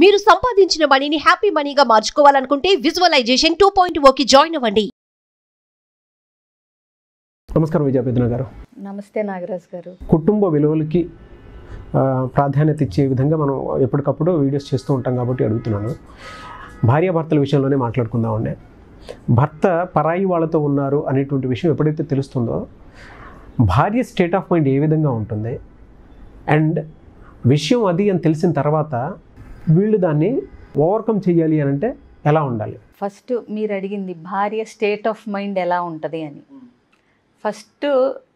మీరు సంపాదించిన మనీని హ్యాపీ మనీగా మార్చుకోవాలనుకుంటే విజువలైజేషన్ 2.0కి జాయిన్ అవ్వండి. నమస్కారం విజయ పెద్దిన గారు. నమస్తే నాగరాజ్ గారు. కుటుంబ విలువలకి ప్రాధాన్యత ఇచ్చే విధంగా మనం ఎప్పటికప్పుడు వీడియోస్ చేస్తూ ఉంటాం కాబట్టి అడుగుతున్నాను. భార్యాభర్తల విషయంలోనే మాట్లాడుకుందామండి. భర్త పరాయి వాళ్ళతో ఉన్నారు అనేటువంటి విషయం ఎప్పుడైతే తెలుస్తుందో భార్య స్టేట్ ఆఫ్ మైండ్ ఏ విధంగా ఉంటుంది, అండ్ విషయం అది అని తెలిసిన తర్వాత వీళ్ళు దాన్ని ఓవర్కమ్ చేయాలి అని అంటే ఎలా ఉండాలి? ఫస్ట్ మీరు అడిగింది భార్య స్టేట్ ఆఫ్ మైండ్ ఎలా ఉంటుంది అని. ఫస్ట్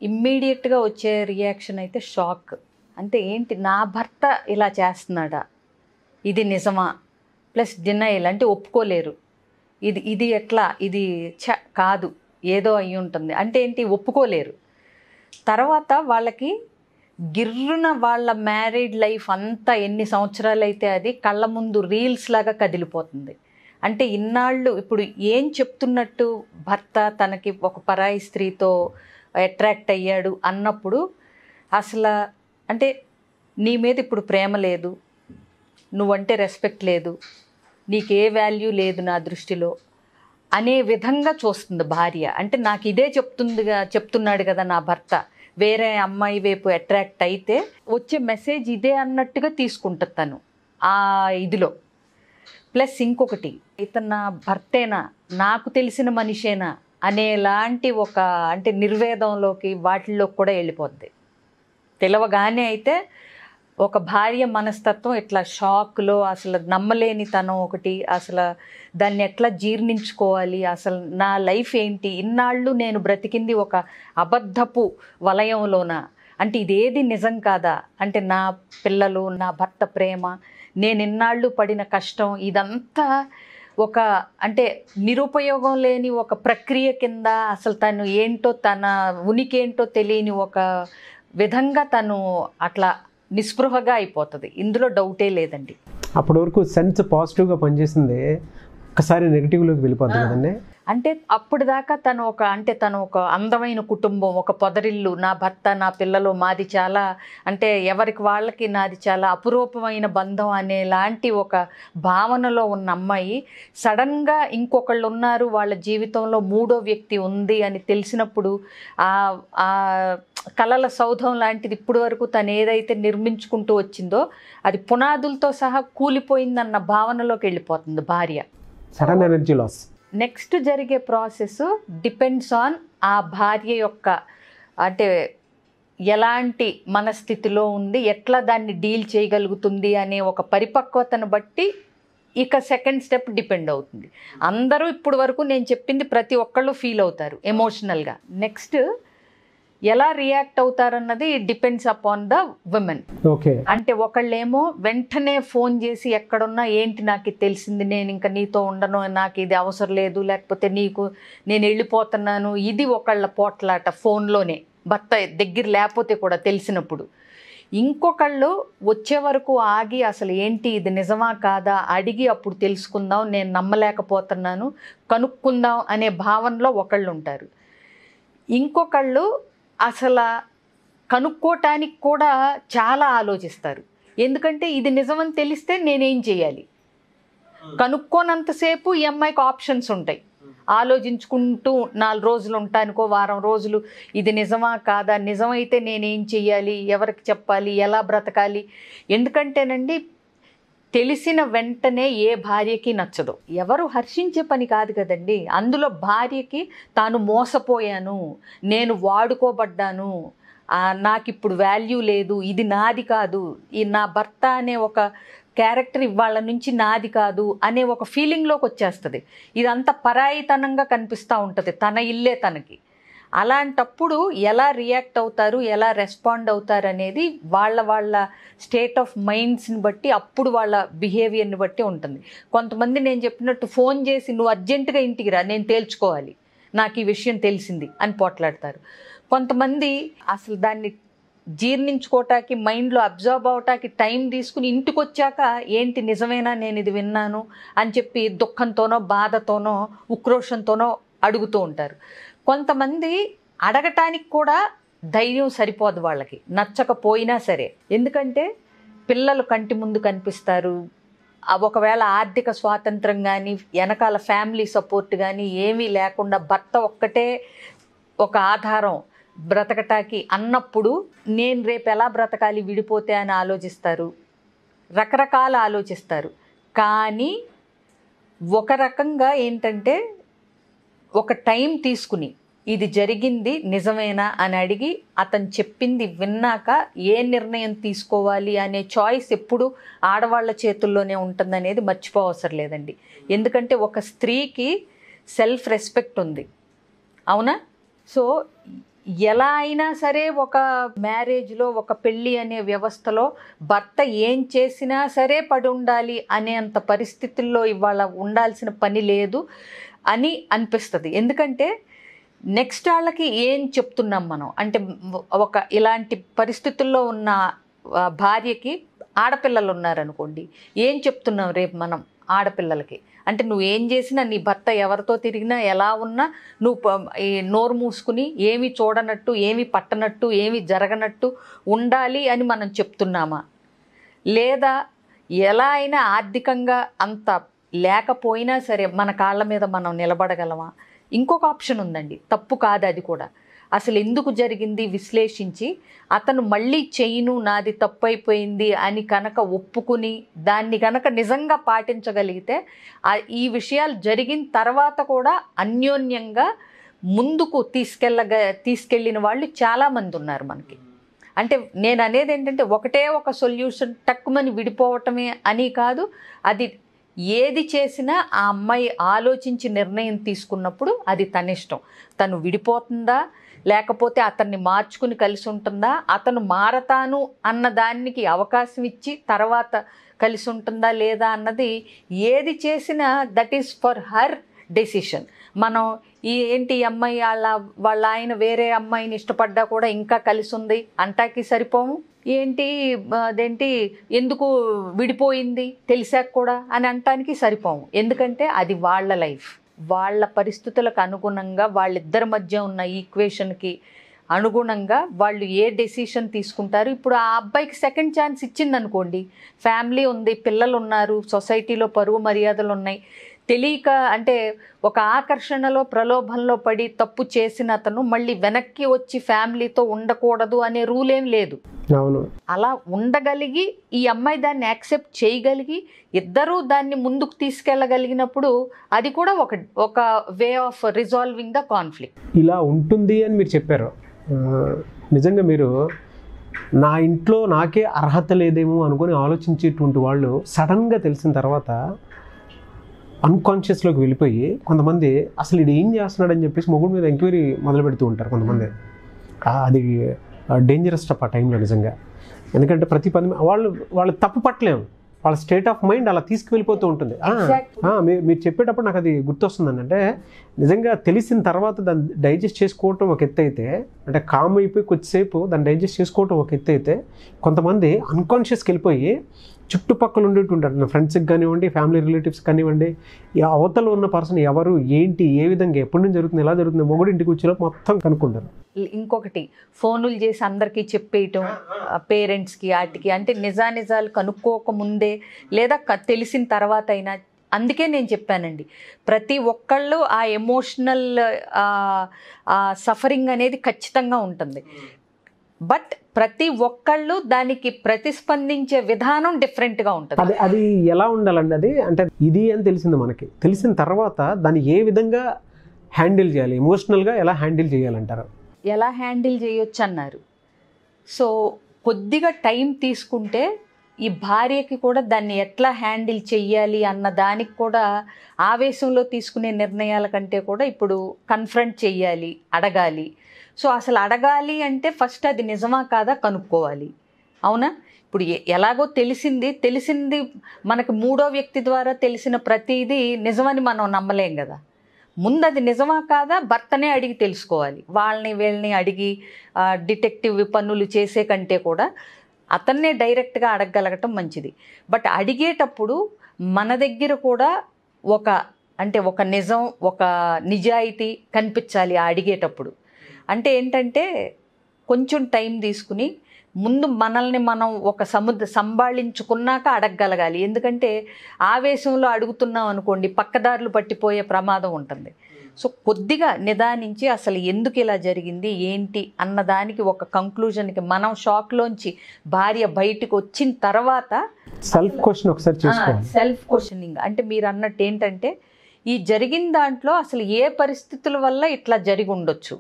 ఇమ్మీడియట్గా వచ్చే రియాక్షన్ అయితే షాక్. అంటే ఏంటి, నా భర్త ఇలా చేస్తున్నాడా, ఇది నిజమా, ప్లస్ డినైల్, అంటే ఒప్పుకోలేరు. ఇది ఎట్లా, ఇది కాదు, ఏదో అయి ఉంటుంది అంటే ఏంటి, ఒప్పుకోలేరు. తర్వాత వాళ్ళకి గిర్రున వాళ్ళ మ్యారీడ్ లైఫ్ అంతా ఎన్ని సంవత్సరాలైతే అది కళ్ళ ముందు రీల్స్ లాగా కదిలిపోతుంది. అంటే ఇన్నాళ్ళు ఇప్పుడు ఏం చెప్తున్నట్టు, భర్త తనకి ఒక పరాయి స్త్రీతో అట్రాక్ట్ అయ్యాడు అన్నప్పుడు అసలు అంటే నీ మీద ఇప్పుడు ప్రేమ లేదు, నువ్వంటే రెస్పెక్ట్ లేదు, నీకే వాల్యూ లేదు నా దృష్టిలో అనే విధంగా చూస్తుంది భార్య. అంటే నాకు ఇదే చెప్తున్నాడు కదా నా భర్త, వేరే అమ్మాయి వైపు అట్రాక్ట్ అయితే వచ్చే మెసేజ్ ఇదే అన్నట్టుగా తీసుకుంటుంది తను ఆ ఇదిలో. ప్లస్ ఇంకొకటి, ఇతను నా భర్తేనా, నాకు తెలిసిన మనిషేనా అనేలాంటి ఒక అంటే నిర్వేదంలోకి వాటిల్లో కూడా వెళ్ళిపోద్ది తెలవగానే. అయితే ఒక భార్య మనస్తత్వం ఇట్లా షాక్లో అసలు నమ్మలేని తనం ఒకటి, అసలు దాన్ని ఎట్లా జీర్ణించుకోవాలి, అసలు నా లైఫ్ ఏంటి, ఇన్నాళ్ళు నేను బ్రతికింది ఒక అబద్ధపు వలయంలోన, అంటే ఇదేది నిజం కాదా, అంటే నా పిల్లలు, నా భర్త ప్రేమ, నేను ఇన్నాళ్ళు పడిన కష్టం, ఇదంతా ఒక అంటే నిరుపయోగం లేని ఒక ప్రక్రియ కింద అసలు తను ఏంటో, తన ఉనికి ఏంటో తెలియని ఒక విధంగా తను అట్లా నిస్పృహగా అయిపోతుంది. ఇందులో డౌటే లేదండి. అప్పటి వరకు సెన్స్ పాజిటివ్గా పనిచేసింది ఒకసారి నెగిటివ్లోకి వెళ్ళిపోతుంది కదండి. అంటే అప్పుడు దాకా తను ఒక అందమైన కుటుంబం, ఒక పొదరిల్లు, నా భర్త, నా పిల్లలు, మాది చాలా అంటే ఎవరికి వాళ్ళకి నాది చాలా అపురూపమైన బంధం అనేలాంటి ఒక భావనలో ఉన్న అమ్మాయి సడన్గా ఇంకొకళ్ళు ఉన్నారు, వాళ్ళ జీవితంలో మూడో వ్యక్తి ఉంది అని తెలిసినప్పుడు ఆ కళల సౌధం లాంటిది ఇప్పుడు వరకు తను ఏదైతే నిర్మించుకుంటూ వచ్చిందో అది పునాదులతో సహా కూలిపోయిందన్న భావనలోకి వెళ్ళిపోతుంది భార్య. Sudden energy loss. నెక్స్ట్ జరిగే ప్రాసెస్ డిపెండ్స్ ఆన్ ఆ భార్య యొక్క అంటే ఎలాంటి మనస్థితిలో ఉంది, ఎట్లా దాన్ని డీల్ చేయగలుగుతుంది అనే ఒక పరిపక్వతను బట్టి ఇక సెకండ్ స్టెప్ డిపెండ్ అవుతుంది. అందరూ ఇప్పుడు వరకు నేను చెప్పింది ప్రతి ఒక్కళ్ళు ఫీల్ అవుతారు ఎమోషనల్గా. నెక్స్ట్ ఎలా రియాక్ట్ అవుతారన్నది depends upon the women. Okay, అంటే ఒకళ్ళేమో వెంటనే ఫోన్ చేసి ఎక్కడున్నా ఏంటి నాకు తెలిసింది, నేను ఇంకా నీతో ఉండను, నాకు ఇది అవసరం లేదు, లేకపోతే నీకు నేను వెళ్ళిపోతున్నాను, ఇది ఒకళ్ళ పోట్లాట ఫోన్లోనే భర్త దగ్గర లేకపోతే కూడా తెలిసినప్పుడు. ఇంకొకళ్ళు వచ్చే వరకు ఆగి అసలు ఏంటి, ఇది నిజమా కాదా అడిగి అప్పుడు తెలుసుకుందాం, నేను నమ్మలేకపోతున్నాను, కనుక్కుందాం అనే భావనలో ఒకళ్ళు ఉంటారు. ఇంకొకళ్ళు అసలు కనుక్కోటానికి కూడా చాలా ఆలోచిస్తారు, ఎందుకంటే ఇది నిజమని తెలిస్తే నేనేం చేయాలి, కనుక్కోనంతసేపు ఈ అమ్మాయికి ఆప్షన్స్ ఉంటాయి, ఆలోచించుకుంటూ 4 రోజులు ఉంటానుకో, వారం రోజులు, ఇది నిజమా కాదా, నిజమైతే నేనేం చేయాలి, ఎవరికి చెప్పాలి, ఎలా బ్రతకాలి. ఎందుకంటేనండి తెలిసిన వెంటనే ఏ భార్యకి నచ్చదు, ఎవరు హర్షించే పని కాదు కదండి. అందులో భార్యకి తాను మోసపోయాను, నేను వాడుకోబడ్డాను, నాకు ఇప్పుడు వాల్యూ లేదు, ఇది నాది కాదు, ఈ నా భర్త అనే ఒక క్యారెక్టర్ ఇవాళ నుంచి నాది కాదు అనే ఒక ఫీలింగ్లోకి వచ్చేస్తుంది. ఇదంతా పరాయితనంగా కనిపిస్తూ ఉంటుంది, తన ఇల్లే తనకి. అలాంటప్పుడు ఎలా రియాక్ట్ అవుతారు, ఎలా రెస్పాండ్ అవుతారు అనేది వాళ్ళ స్టేట్ ఆఫ్ మైండ్స్ని బట్టి, అప్పుడు వాళ్ళ బిహేవియర్ని బట్టి ఉంటుంది. కొంతమంది నేను చెప్పినట్టు ఫోన్ చేసి నువ్వు అర్జెంటుగా ఇంటికి రా, నేను తేల్చుకోవాలి, నాకు ఈ విషయం తెలిసింది అని పోట్లాడతారు. కొంతమంది అసలు దాన్ని జీర్ణించుకోవటానికి, మైండ్లో అబ్జర్వ్ అవటానికి టైం తీసుకుని ఇంటికి వచ్చాక ఏంటి నిజమేనా, నేను ఇది విన్నాను అని చెప్పి దుఃఖంతోనో బాధతోనో ఉక్రోషంతోనో అడుగుతూ ఉంటారు. కొంతమంది అడగటానికి కూడా ధైర్యం సరిపోదు వాళ్ళకి, నచ్చకపోయినా సరే, ఎందుకంటే పిల్లలు కంటి ముందు కనిపిస్తారు, ఒకవేళ ఆర్థిక స్వాతంత్రం కానీ వెనకాల ఫ్యామిలీ సపోర్ట్ కానీ ఏమీ లేకుండా భర్త ఒక్కటే ఒక ఆధారం బ్రతకటాకి అన్నప్పుడు నేను రేపు ఎలా బ్రతకాలి విడిపోతే అని ఆలోచిస్తారు, రకరకాల ఆలోచిస్తారు. కానీ ఒక రకంగా ఏంటంటే ఒక టైం తీసుకుని ఇది జరిగింది నిజమేనా అని అడిగి అతను చెప్పింది విన్నాక ఏ నిర్ణయం తీసుకోవాలి అనే చాయిస్ ఎప్పుడు ఆడవాళ్ళ చేతుల్లోనే ఉంటుందనేది మర్చిపోవసరం లేదండి. ఎందుకంటే ఒక స్త్రీకి సెల్ఫ్ రెస్పెక్ట్ ఉంది, అవునా? సో ఎలా అయినా సరే ఒక మ్యారేజ్లో, ఒక పెళ్ళి అనే వ్యవస్థలో భర్త ఏం చేసినా సరే పడి ఉండాలి అనేంత పరిస్థితుల్లో ఇవాళ ఉండాల్సిన పని లేదు అని అనిపిస్తుంది. ఎందుకంటే నెక్స్ట్ వాళ్ళకి ఏం చెప్తున్నాం మనం అంటే, ఒక ఇలాంటి పరిస్థితుల్లో ఉన్న భార్యకి ఆడపిల్లలు ఉన్నారనుకోండి, ఏం చెప్తున్నాం రేపు మనం ఆడపిల్లలకి అంటే, నువ్వేం చేసినా, నీ భర్త ఎవరితో తిరిగినా, ఎలా ఉన్నా, నువ్వు నోరు మూసుకుని ఏమి చూడనట్టు, ఏమి పట్టనట్టు, ఏమి జరగనట్టు ఉండాలి అని మనం చెప్తున్నామా? లేదా ఎలా అయినా ఆర్థికంగా అంత లేకపోయినా సరే మన కాళ్ళ మీద మనం నిలబడగలమా? ఇంకొక ఆప్షన్ ఉందండి, తప్పు కాదు అది కూడా. అసలు ఎందుకు జరిగింది విశ్లేషించి అతను మళ్ళీ చేయను, నాది తప్పు అయిపోయింది అని కనుక ఒప్పుకుని దాన్ని కనుక నిజంగా పాటించగలిగితే ఈ విషయాలు జరిగిన తర్వాత కూడా అన్యోన్యంగా ముందుకు తీసుకెళ్ళిన వాళ్ళు చాలామంది ఉన్నారు మనకి. అంటే నేను అనేది ఏంటంటే ఒకటే ఒక సొల్యూషన్ టక్కుమని విడిపోవటమే అని కాదు, అది ఏది చేసినా ఆ అమ్మాయి ఆలోచించి నిర్ణయం తీసుకున్నప్పుడు అది తన ఇష్టం. తను విడిపోతుందా, లేకపోతే అతన్ని మార్చుకుని కలిసి ఉంటుందా, అతను మారతాను అన్న దానికి అవకాశం ఇచ్చి తర్వాత కలిసి ఉంటుందా లేదా అన్నది ఏది చేసినా that is for her decision. మనం ఈ అమ్మాయి వాళ్ళ ఆయన వేరే అమ్మాయిని ఇష్టపడ్డా కూడా ఇంకా కలిసి ఉంది అంటాకి సరిపోము. ఎందుకు విడిపోయింది తెలిసాక కూడా అని అంటానికి సరిపోము. ఎందుకంటే అది వాళ్ళ లైఫ్, వాళ్ళ పరిస్థితులకు అనుగుణంగా, వాళ్ళిద్దరి మధ్య ఉన్న ఈక్వేషన్కి అనుగుణంగా వాళ్ళు ఏ డెసిషన్ తీసుకుంటారు. ఇప్పుడు ఆ అబ్బాయికి సెకండ్ ఛాన్స్ ఇచ్చిందనుకోండి, ఫ్యామిలీ ఉంది, పిల్లలు ఉన్నారు, సొసైటీలో పరువు మర్యాదలు ఉన్నాయి, తెలియక అంటే ఒక ఆకర్షణలో ప్రలోభంలో పడి తప్పు చేసిన అతను మళ్ళీ వెనక్కి వచ్చి ఫ్యామిలీతో ఉండకూడదు అనే రూల్ ఏం లేదు. అలా ఉండగలిగి ఈ అమ్మాయి దాన్ని యాక్సెప్ట్ చేయగలిగి ఇద్దరూ దాన్ని ముందుకు తీసుకెళ్ళగలిగినప్పుడు అది కూడా ఒక way of resolving the conflict ఇలా ఉంటుంది అని మీరు చెప్పారు. నిజంగా మీరు నా ఇంట్లో నాకే అర్హత లేదేమో అనుకుని ఆలోచించేటువంటి వాళ్ళు సడన్గా తెలిసిన తర్వాత అన్కాన్షియస్లోకి వెళ్ళిపోయి కొంతమంది అసలు ఇది ఏం చేస్తున్నాడని చెప్పేసి మొగుడు మీద ఎంక్వైరీ మొదలు పెడుతూ ఉంటారు కొంతమంది. అది డేంజరస్ స్టెప్ ఆ టైంలో నిజంగా. ఎందుకంటే ప్రతి పని వాళ్ళు తప్పు పట్టలేము, వాళ్ళ స్టేట్ ఆఫ్ మైండ్ అలా తీసుకువెళ్ళిపోతూ ఉంటుంది. మీరు చెప్పేటప్పుడు నాకు అది గుర్తొస్తుందండి. అంటే నిజంగా తెలిసిన తర్వాత దాన్ని డైజెస్ట్ చేసుకోవటం ఒక ఎత్తు అయితే, అంటే కామ్ అయిపోయి కొద్దిసేపు దాన్ని డైజెస్ట్ చేసుకోవటం ఒక ఎత్తు అయితే, కొంతమంది అన్కాన్షియస్కి వెళ్ళిపోయి చుట్టుపక్కల ఉండేటుంటారు, నా ఫ్రెండ్స్కి కానివ్వండి, ఫ్యామిలీ రిలేటివ్స్ కానివ్వండి, అవతల ఉన్న పర్సన్ ఎవరు, ఏంటి, ఏ విధంగా, ఎప్పటి నుంచి జరుగుతుంది, ఎలా జరుగుతుంది, మొగుడు ఇంటికి వచ్చేలోపు మొత్తం కనుక్కుంటారు. ఇంకొకటి ఫోనులు చేసి అందరికీ చెప్పేయటం, పేరెంట్స్కి వాటికి, అంటే నిజానిజాలు కనుక్కోకముందే లేదా తెలిసిన తర్వాత అయినా. అందుకే నేను చెప్పానండి, ప్రతి ఒక్కళ్ళు ఆ ఎమోషనల్ సఫరింగ్ అనేది ఖచ్చితంగా ఉంటుంది. బట్ ప్రతి ఒక్కళ్ళు దానికి ప్రతిస్పందించే విధానం డిఫరెంట్గా ఉంటుంది. అది ఎలా ఉండాలండి, అది అంటే ఇది అని తెలిసింది మనకి, తెలిసిన తర్వాత దాన్ని ఏ విధంగా హ్యాండిల్ చేయాలి, ఎమోషనల్గా ఎలా హ్యాండిల్ చేయాలంటారు? ఎలా హ్యాండిల్ చేయొచ్చు అన్నారు. సో కొద్దిగా టైం తీసుకుంటే ఈ భార్యకి కూడా దాన్ని ఎట్లా హ్యాండిల్ చెయ్యాలి అన్న దానికి కూడా ఆవేశంలో తీసుకునే నిర్ణయాల కంటే కూడా ఇప్పుడు కన్ఫ్రంట్ చెయ్యాలి, అడగాలి. సో అసలు అడగాలి అంటే ఫస్ట్ అది నిజమా కాదా కనుక్కోవాలి, అవునా? ఇప్పుడు ఎలాగో తెలిసింది మనకు మూడో వ్యక్తి ద్వారా తెలిసిన ప్రతిదీ నిజమని మనం నమ్మలేం కదా. ముందు అది నిజమా కాదా భర్తనే అడిగి తెలుసుకోవాలి. వాళ్ళని వీళ్ళని అడిగి డిటెక్టివ్ పనులు చేసే కంటే కూడా అతన్నే డైరెక్ట్గా అడగగలగటం మంచిది. బట్ అడిగేటప్పుడు మన దగ్గర కూడా ఒక నిజం, ఒక నిజాయితీ కనిపించాలి అడిగేటప్పుడు. అంటే ఏంటంటే కొంచెం టైం తీసుకుని ముందు మనల్ని మనం ఒక సంభాళించుకున్నాక అడగగలగాలి. ఎందుకంటే ఆవేశంలో అడుగుతున్నాం అనుకోండి పక్కదారులు పట్టిపోయే ప్రమాదం ఉంటుంది. సో కొద్దిగా నిదానించి అసలు ఎందుకు ఇలా జరిగింది ఏంటి అన్నదానికి ఒక కంక్లూజన్కి మనం షాక్లోంచి భార్య బయటకు వచ్చిన తర్వాత సెల్ఫ్ క్వశ్చన్ ఒకసారి చూసుకోవాలి. సెల్ఫ్ క్వశ్చనింగ్ అంటే మీరు అన్నట్టు ఏంటంటే ఈ జరిగిన దాంట్లో అసలు ఏ పరిస్థితుల వల్ల ఇట్లా జరిగి ఉండొచ్చు,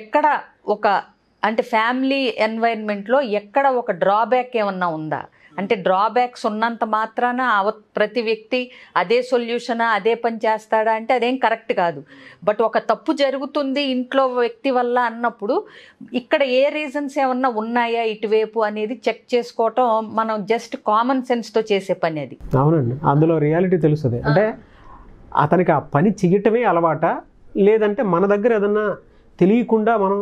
ఎక్కడ ఒక అంటే ఫ్యామిలీ ఎన్వైరన్మెంట్లో ఎక్కడ ఒక డ్రాబ్యాక్ ఏమన్నా ఉందా అంటే డ్రాబ్యాక్స్ ఉన్నంత మాత్రాన ప్రతి వ్యక్తి అదే సొల్యూషనా అదే పని చేస్తాడా అంటే అదేం కరెక్ట్ కాదు. బట్ ఒక తప్పు జరుగుతుంది ఇంట్లో వ్యక్తి వల్ల అన్నప్పుడు ఇక్కడ ఏ రీజన్స్ ఏమన్నా ఉన్నాయా ఇటువైపు అనేది చెక్ చేసుకోవటం మనం జస్ట్ కామన్ సెన్స్తో చేసే పని అది. అవునండి, అందులో రియాలిటీ తెలుస్తుంది. అంటే అతనికి ఆ పని చేయటమే అలవాట, లేదంటే మన దగ్గర ఏదన్నా తెలియకుండా మనం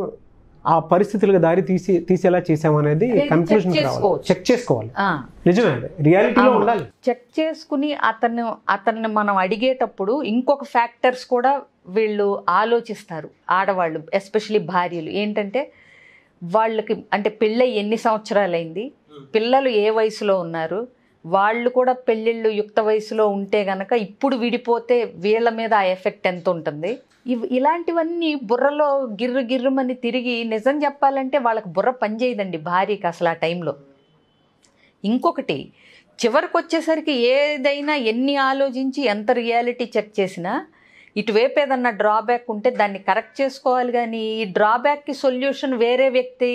ఆ పరిస్థితులకు దారి తీసేలా చేసామనేది కన్క్లూషన్ చెక్ చేసుకోవాలి. నిజమే, రియాలిటీలో ఉండాలి. చెక్ చేసుకుని అతన్ని మనం అడిగేటప్పుడు ఇంకొక ఫ్యాక్టర్స్ కూడా వీళ్ళు ఆలోచిస్తారు. ఆడవాళ్ళు ఎస్పెషలీ భార్యలు ఏంటంటే వాళ్ళకి అంటే పెళ్ళై ఎన్ని సంవత్సరాలైంది, పిల్లలు ఏ వయసులో ఉన్నారు, వాళ్ళు కూడా పెళ్ళిళ్ళు యుక్త వయసులో ఉంటే గనక ఇప్పుడు విడిపోతే వీళ్ళ మీద ఆ ఎఫెక్ట్ ఎంత ఉంటుంది, ఇలాంటివన్నీ బుర్రలో గిర్రుమని తిరిగి నిజం చెప్పాలంటే వాళ్ళకి బుర్ర పనిచేయదండి భార్యకి అసలు ఆ టైంలో. ఇంకొకటి చివరికి వచ్చేసరికి ఏదైనా ఎన్ని ఆలోచించి ఎంత రియాలిటీ చెక్ చేసినా ఇటువైపు ఏదన్నా డ్రాబ్యాక్ ఉంటే దాన్ని కరెక్ట్ చేసుకోవాలి. కానీ ఈ డ్రాబ్యాక్కి సొల్యూషన్ వేరే వ్యక్తి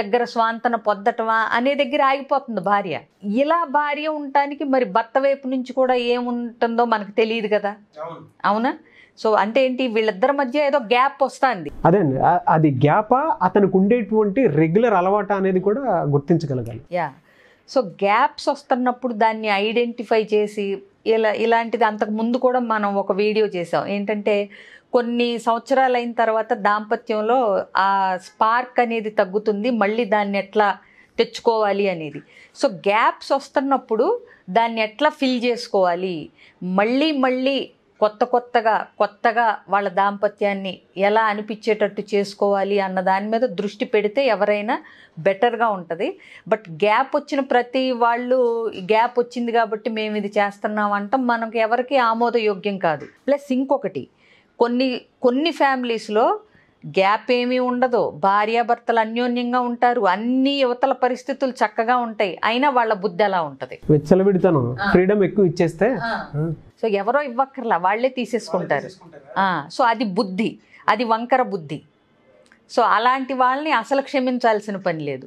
దగ్గర స్వాంతన పొందటమా అనే దగ్గర ఆగిపోతుంది భార్య. ఇలా భార్య ఉండటానికి మరి భర్త వైపు నుంచి కూడా ఏముంటుందో మనకు తెలియదు కదా. అవునా? సో అంటే ఏంటి వీళ్ళిద్దరి మధ్య ఏదో గ్యాప్ వస్తుంది. అదే అండి, అది గ్యాపా అతనికి ఉండేటువంటి రెగ్యులర్ అలవాట అనేది కూడా గుర్తించగలగాలి. యా, సో గ్యాప్స్ వస్తున్నప్పుడు దాన్ని ఐడెంటిఫై చేసి ఇలాంటిది అంతకుముందు కూడా మనం ఒక వీడియో చేసాం. ఏంటంటే కొన్ని సంవత్సరాలు అయిన తర్వాత దాంపత్యంలో ఆ స్పార్క్ అనేది తగ్గుతుంది, మళ్ళీ దాన్ని ఎట్లా తెచ్చుకోవాలి అనేది. సో గ్యాప్స్ వస్తున్నప్పుడు దాన్ని ఎట్లా ఫిల్ చేసుకోవాలి, మళ్ళీ కొత్తగా వాళ్ళ దాంపత్యాన్ని ఎలా అనిపించేటట్టు చేసుకోవాలి అన్న దాని మీద దృష్టి పెడితే ఎవరైనా బెటర్గా ఉంటుంది. బట్ గ్యాప్ వచ్చిన ప్రతి వాళ్ళు గ్యాప్ వచ్చింది కాబట్టి మేము ఇది చేస్తున్నామంటాం మనకు ఎవరికి ఆమోదయోగ్యం కాదు. ప్లస్ ఇంకొకటి కొన్ని ఫ్యామిలీస్లో గ్యాప్ ఏమీ ఉండదు, భార్యాభర్తలు అన్యోన్యంగా ఉంటారు, అన్ని యువతల పరిస్థితులు చక్కగా ఉంటాయి, అయినా వాళ్ళ బుద్ధి అలా ఉంటుంది. విచ్చలవిడితనం, ఫ్రీడమ్ ఎక్కువ ఇచ్చేస్తే సో ఎవరో ఇవ్వక్కర్లా వాళ్ళే తీసేసుకుంటారు. సో అది బుద్ధి, అది వంకర బుద్ధి. సో అలాంటి వాళ్ళని అసలు క్షమించాల్సిన పని లేదు.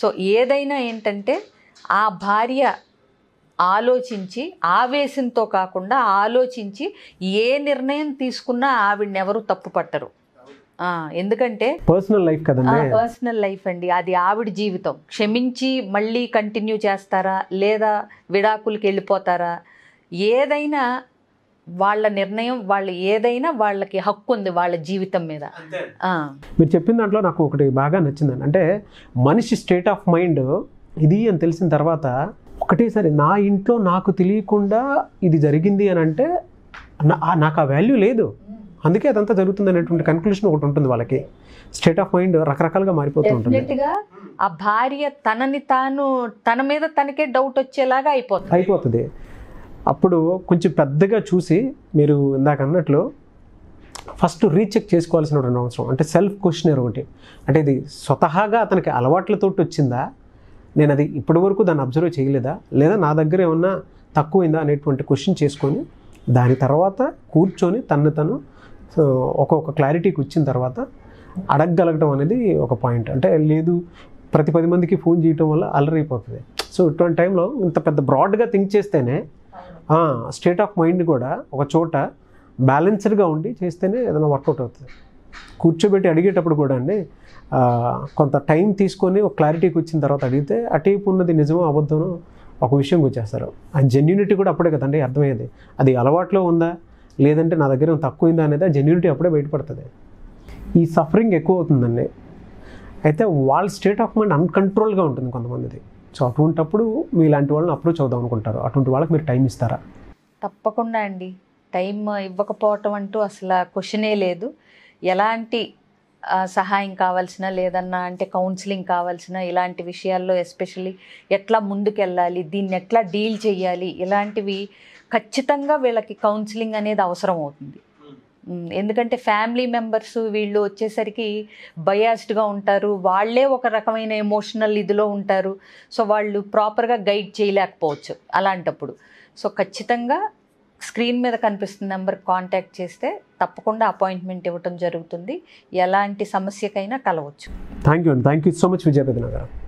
సో ఏదైనా ఏంటంటే ఆ భార్య ఆలోచించి, ఆవేశంతో కాకుండా ఆలోచించి ఏ నిర్ణయం తీసుకున్నా ఆవిడని ఎవరు తప్పు పట్టరు. ఎందుకంటే పర్సనల్ లైఫ్ కదండి, పర్సనల్ లైఫ్ అండి, అది ఆవిడ జీవితం. క్షమించి మళ్ళీ కంటిన్యూ చేస్తారా లేదా విడాకులకి వెళ్ళిపోతారా, ఏదైనా వాళ్ళ నిర్ణయం, వాళ్ళు ఏదైనా వాళ్ళకి హక్కు ఉంది వాళ్ళ జీవితం మీద. మీరు చెప్పిన దాంట్లో నాకు ఒకటి బాగా నచ్చిందండి. అంటే మనిషి స్టేట్ ఆఫ్ మైండ్ ఇది అని తెలిసిన తర్వాత ఒకటేసారి నా ఇంట్లో నాకు తెలియకుండా ఇది జరిగింది అని అంటే నాకు ఆ వాల్యూ లేదు, అందుకే అదంతా జరుగుతుంది అనేటువంటి కన్క్లూషన్ ఒకటి ఉంటుంది. వాళ్ళకి స్టేట్ ఆఫ్ మైండ్ రకరకాలుగా మారిపోతూ ఉంటుంది. ఆ భార్య తనని తాను తన మీద తనకే డౌట్ వచ్చేలాగా అయిపోతుంది. అప్పుడు కొంచెం పెద్దగా చూసి మీరు ఇందాక అన్నట్లు ఫస్ట్ రీచెక్ చేసుకోవాల్సినటువంటి అవసరం, అంటే సెల్ఫ్ క్వశ్చనర్ ఒకటి. అంటే ఇది స్వతహాగా అతనికి అలవాట్లతోటి వచ్చిందా, నేను అది ఇప్పటి వరకు దాన్ని అబ్జర్వ్ చేయలేదా, లేదా నా దగ్గర ఏమన్నా తక్కువైందా అనేటువంటి క్వశ్చన్ చేసుకొని దాని తర్వాత కూర్చొని తను ఒక్కొక్క క్లారిటీకి వచ్చిన తర్వాత అడగగలగడం అనేది ఒక పాయింట్. అంటే లేదు ప్రతి 10 మందికి ఫోన్ చేయడం వల్ల అలరైపోతుంది. సో ఇటువంటి టైంలో ఇంత పెద్ద బ్రాడ్గా థింక్ చేస్తేనే స్టేట్ ఆఫ్ మైండ్ కూడా ఒక చోట బ్యాలెన్స్డ్గా ఉండి చేస్తేనే ఏదైనా వర్కౌట్ అవుతుంది. కూర్చోబెట్టి అడిగేటప్పుడు కూడా అండి కొంత టైం తీసుకొని ఒక క్లారిటీకి వచ్చిన తర్వాత అడిగితే అటేపు ఉన్నది నిజమో అబద్ధమో ఒక విషయం వచ్చేస్తారు. ఆ జెన్యూనిటీ కూడా అప్పుడే కదండి అర్థమయ్యేది, అది అలవాట్లో ఉందా లేదంటే నా దగ్గర తక్కువైందా అనేది ఆ జెన్యూనిటీ అప్పుడే బయటపడుతుంది. ఈ సఫరింగ్ ఎక్కువ అవుతుందండి. అయితే వాళ్ళ స్టేట్ ఆఫ్ మైండ్ అన్కంట్రోల్గా ఉంటుంది కొంతమందిది. సో అటువంటిప్పుడు మీ ఇలాంటి వాళ్ళని అప్రోచ్ అవుదాం అనుకుంటారు, అటువంటి వాళ్ళకి మీరు టైం ఇస్తారా? తప్పకుండా అండి, టైం ఇవ్వకపోవటం అంటూ అసలు క్వశ్చనే లేదు. ఎలాంటి సహాయం కావాల్సిన, లేదన్నా అంటే కౌన్సిలింగ్ కావాల్సిన ఇలాంటి విషయాల్లో ఎస్పెషల్లీ ఎట్లా ముందుకెళ్ళాలి, దీన్ని ఎట్లా డీల్ చేయాలి, ఇలాంటివి ఖచ్చితంగా వీళ్ళకి కౌన్సిలింగ్ అనేది అవసరం అవుతుంది. ఎందుకంటే ఫ్యామిలీ మెంబర్స్ వీళ్ళు వచ్చేసరికి బయాస్డ్గా ఉంటారు, వాళ్ళే ఒక రకమైన ఎమోషనల్ ఇదిలో ఉంటారు. సో వాళ్ళు ప్రాపర్గా గైడ్ చేయలేకపోవచ్చు. అలాంటప్పుడు సో ఖచ్చితంగా స్క్రీన్ మీద కనిపిస్తున్న నెంబర్కి కాంటాక్ట్ చేస్తే తప్పకుండా అపాయింట్మెంట్ ఇవ్వటం జరుగుతుంది. ఎలాంటి సమస్యకైనా కలవచ్చు. థ్యాంక్ యూ అండి, thank you so much Vijaya Peddina గారు.